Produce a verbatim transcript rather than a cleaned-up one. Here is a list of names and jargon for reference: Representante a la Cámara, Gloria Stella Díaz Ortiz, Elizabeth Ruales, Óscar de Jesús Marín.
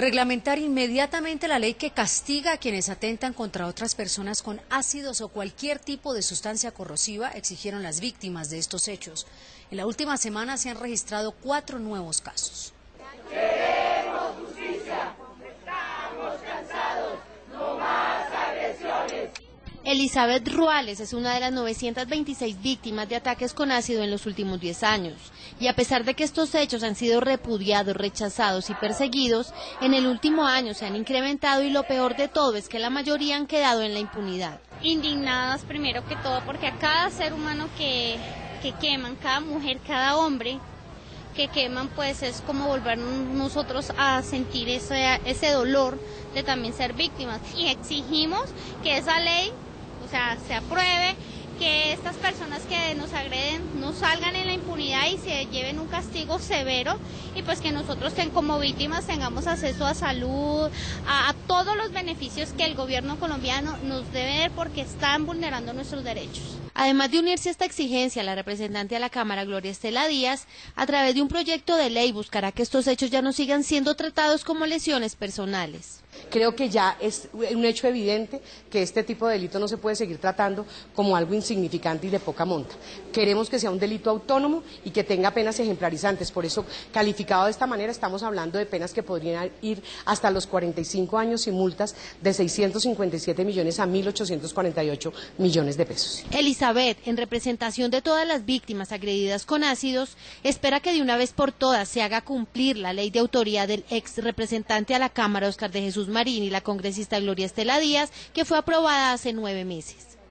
reglamentar inmediatamente la ley que castiga a quienes atentan contra otras personas con ácidos o cualquier tipo de sustancia corrosiva, exigieron las víctimas de estos hechos. En la última semana se han registrado cuatro nuevos casos. ¡Queremos justicia! ¡Estamos cansados! ¡No más agresiones! Elizabeth Ruales es una de las novecientas veintiséis víctimas de ataques con ácido en los últimos diez años. Y a pesar de que estos hechos han sido repudiados, rechazados y perseguidos, en el último año se han incrementado y lo peor de todo es que la mayoría han quedado en la impunidad. Indignadas primero que todo, porque a cada ser humano que, que queman, cada mujer, cada hombre que queman, pues es como volvernos nosotros a sentir ese, ese dolor de también ser víctimas. Y exigimos que esa ley, o sea, se apruebe, que estas personas que nos agreden no salgan en la impunidad y se lleven un castigo severo, y pues que nosotros como víctimas tengamos acceso a salud, a, a todos los beneficios que el gobierno colombiano nos debe dar porque están vulnerando nuestros derechos. Además de unirse a esta exigencia, la representante a la Cámara, Gloria Stella Díaz, a través de un proyecto de ley buscará que estos hechos ya no sigan siendo tratados como lesiones personales. Creo que ya es un hecho evidente que este tipo de delito no se puede seguir tratando como algo insignificante y de poca monta. Queremos que sea un delito autónomo y que tenga penas ejemplarizantes. Por eso, calificado de esta manera, estamos hablando de penas que podrían ir hasta los cuarenta y cinco años y multas de seiscientos cincuenta y siete millones a mil ochocientos cuarenta y ocho millones de pesos. Elizabeth, en representación de todas las víctimas agredidas con ácidos, espera que de una vez por todas se haga cumplir la ley de autoría del ex representante a la Cámara, Óscar de Jesús Marín, y la congresista Gloria Stella Díaz, que fue aprobada hace nueve meses.